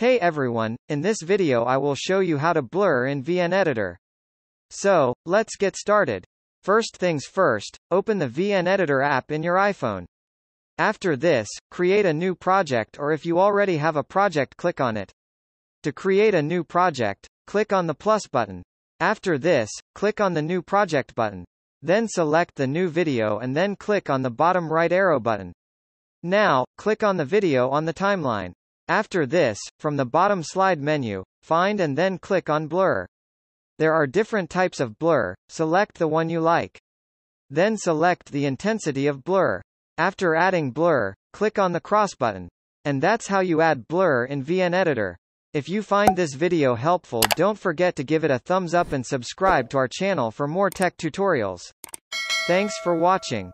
Hey everyone, in this video I will show you how to blur in VN Editor. So, let's get started. First things first, open the VN Editor app in your iPhone. After this, create a new project, or if you already have a project, click on it. To create a new project, click on the plus button. After this, click on the new project button. Then select the new video and then click on the bottom right arrow button. Now, click on the video on the timeline. After this, from the bottom slide menu, find and then click on Blur. There are different types of blur, select the one you like. Then select the intensity of blur. After adding blur, click on the cross button. And that's how you add blur in VN Editor. If you find this video helpful, don't forget to give it a thumbs up and subscribe to our channel for more tech tutorials. Thanks for watching.